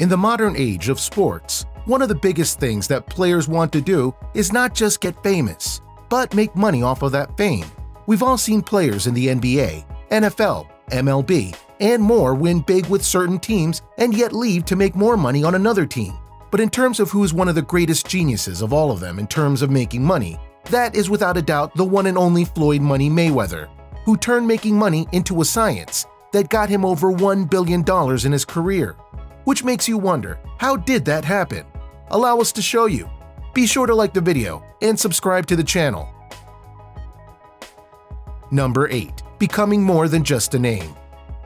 In the modern age of sports, one of the biggest things that players want to do is not just get famous, but make money off of that fame. We've all seen players in the NBA, NFL, MLB, and more win big with certain teams and yet leave to make more money on another team. But in terms of who's one of the greatest geniuses of all of them in terms of making money, that is without a doubt the one and only Floyd "Money" Mayweather, who turned making money into a science that got him over $1 billion in his career. Which makes you wonder, how did that happen? Allow us to show you. Be sure to like the video and subscribe to the channel. Number 8. Becoming more than just a name.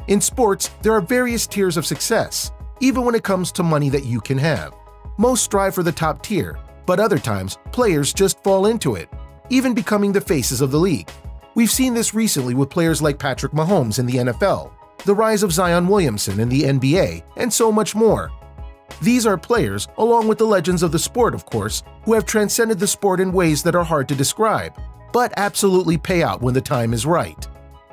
In sports, there are various tiers of success, even when it comes to money that you can have. Most strive for the top tier, but other times, players just fall into it, even becoming the faces of the league. We've seen this recently with players like Patrick Mahomes in the NFL, the rise of Zion Williamson in the NBA, and so much more. These are players, along with the legends of the sport of course, who have transcended the sport in ways that are hard to describe, but absolutely pay out when the time is right.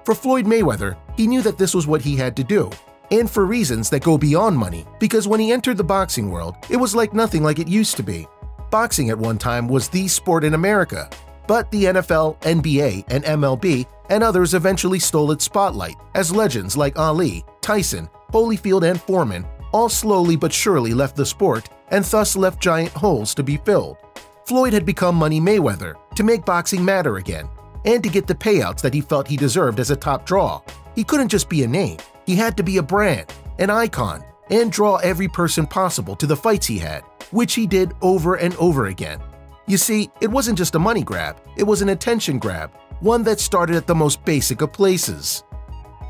For Floyd Mayweather, he knew that this was what he had to do, and for reasons that go beyond money, because when he entered the boxing world, it was like nothing like it used to be. Boxing at one time was the sport in America, but the NFL, NBA, and MLB and others eventually stole its spotlight, as legends like Ali, Tyson, Holyfield, and Foreman all slowly but surely left the sport and thus left giant holes to be filled. Floyd had become Money Mayweather to make boxing matter again, and to get the payouts that he felt he deserved as a top draw. He couldn't just be a name, he had to be a brand, an icon, and draw every person possible to the fights he had, which he did over and over again. You see, it wasn't just a money grab, it was an attention grab, one that started at the most basic of places.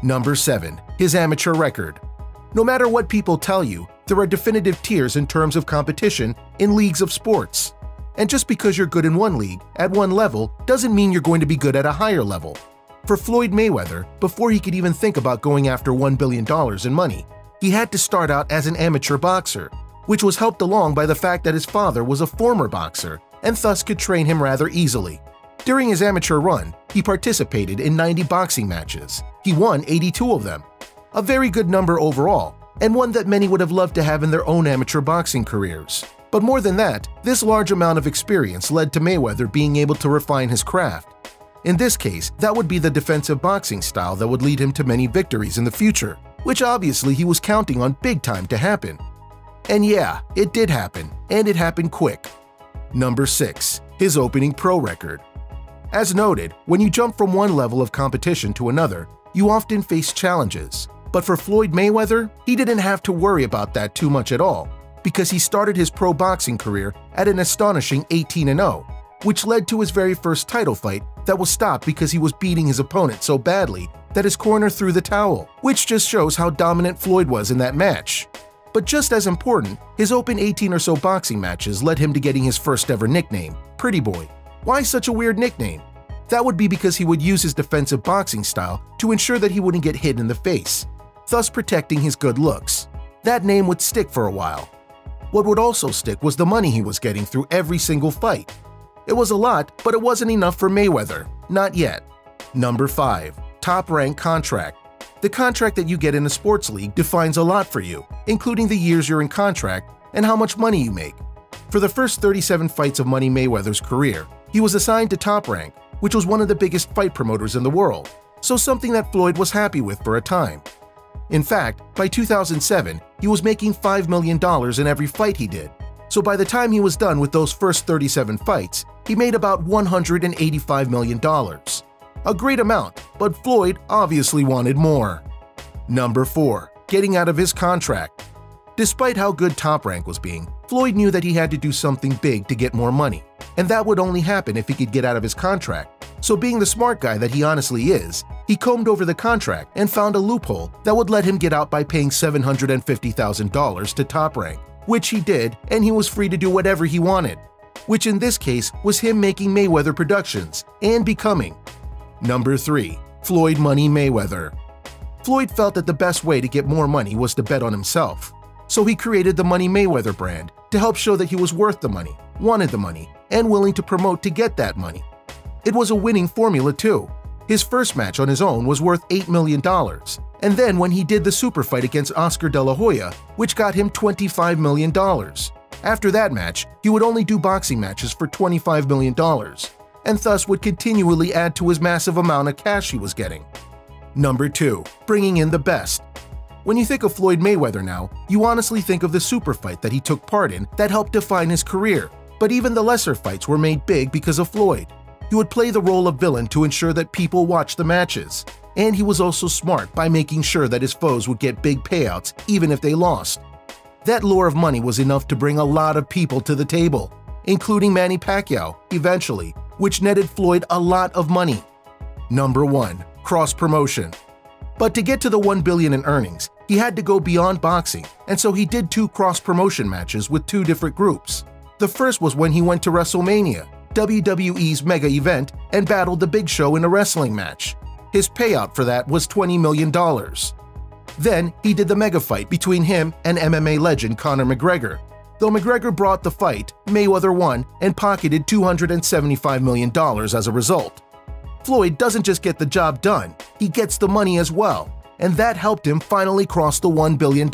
Number 7. His amateur record. No matter what people tell you, there are definitive tiers in terms of competition in leagues of sports. And just because you're good in one league, at one level, doesn't mean you're going to be good at a higher level. For Floyd Mayweather, before he could even think about going after $1 billion in money, he had to start out as an amateur boxer, which was helped along by the fact that his father was a former boxer and thus could train him rather easily. During his amateur run, he participated in 90 boxing matches. He won 82 of them, a very good number overall, and one that many would have loved to have in their own amateur boxing careers. But more than that, this large amount of experience led to Mayweather being able to refine his craft. In this case, that would be the defensive boxing style that would lead him to many victories in the future, which obviously he was counting on big time to happen. And yeah, it did happen, and it happened quick. Number 6. His opening pro record. As noted, when you jump from one level of competition to another, you often face challenges. But for Floyd Mayweather, he didn't have to worry about that too much at all, because he started his pro boxing career at an astonishing 18-0, which led to his very first title fight that was stopped because he was beating his opponent so badly that his corner threw the towel, which just shows how dominant Floyd was in that match. But just as important, his open 18 or so boxing matches led him to getting his first ever nickname, Pretty Boy. Why such a weird nickname? That would be because he would use his defensive boxing style to ensure that he wouldn't get hit in the face, thus protecting his good looks. That name would stick for a while. What would also stick was the money he was getting through every single fight. It was a lot, but it wasn't enough for Mayweather, not yet. Number 5. Top Rank contract. The contract that you get in a sports league defines a lot for you, including the years you're in contract and how much money you make. For the first 37 fights of Money Mayweather's career, he was assigned to Top Rank, which was one of the biggest fight promoters in the world, so something that Floyd was happy with for a time. In fact, by 2007, he was making $5 million in every fight he did, so by the time he was done with those first 37 fights, he made about $185 million. A great amount, but Floyd obviously wanted more. Number 4. Getting out of his contract. Despite how good Top Rank was being, Floyd knew that he had to do something big to get more money, and that would only happen if he could get out of his contract. So being the smart guy that he honestly is, he combed over the contract and found a loophole that would let him get out by paying $750,000 to Top Rank, which he did, and he was free to do whatever he wanted, which in this case was him making Mayweather Productions and becoming. Number 3. Floyd "Money" Mayweather. Floyd felt that the best way to get more money was to bet on himself, so he created the Money Mayweather brand to help show that he was worth the money, wanted the money, and willing to promote to get that money. It was a winning formula too. His first match on his own was worth $8 million, and then when he did the super fight against Oscar de la Jolla, which got him $25 million. After that match, he would only do boxing matches for $25 million, and thus would continually add to his massive amount of cash he was getting. Number 2. Bringing in the best. When you think of Floyd Mayweather now, you honestly think of the super fight that he took part in that helped define his career, but even the lesser fights were made big because of Floyd. He would play the role of villain to ensure that people watched the matches, and he was also smart by making sure that his foes would get big payouts even if they lost. That lure of money was enough to bring a lot of people to the table, including Manny Pacquiao, eventually, which netted Floyd a lot of money. Number 1. Cross-promotion. But to get to the $1 billion in earnings, he had to go beyond boxing, and so he did 2 cross-promotion matches with 2 different groups. The first was when he went to WrestleMania, WWE's mega event, and battled the Big Show in a wrestling match. His payout for that was $20 million. Then he did the mega fight between him and MMA legend Conor McGregor. Though McGregor brought the fight, Mayweather won and pocketed $275 million as a result. Floyd doesn't just get the job done, he gets the money as well, and that helped him finally cross the $1 billion.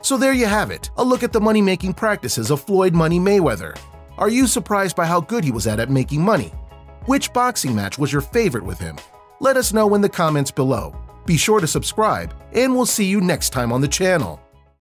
So there you have it, a look at the money-making practices of Floyd Money Mayweather. Are you surprised by how good he was at making money? Which boxing match was your favorite with him? Let us know in the comments below. Be sure to subscribe, and we'll see you next time on the channel.